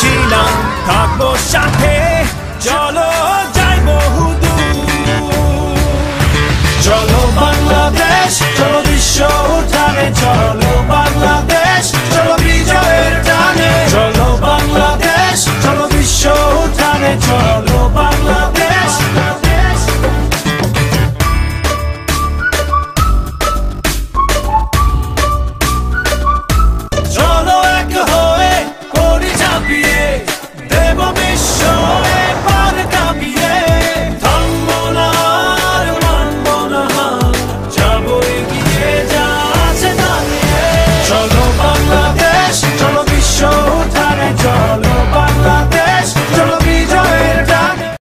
ছিলাম থাকবো সাথে, চলো যাই বহুদূর, চলো বাংলাদেশ, চলো বিশ্ব উঠানে, চলো বাংলাদেশ, চলো বিজয়ের টানে, চলো বাংলাদেশ, চলো বিশ্ব উঠানে, চলো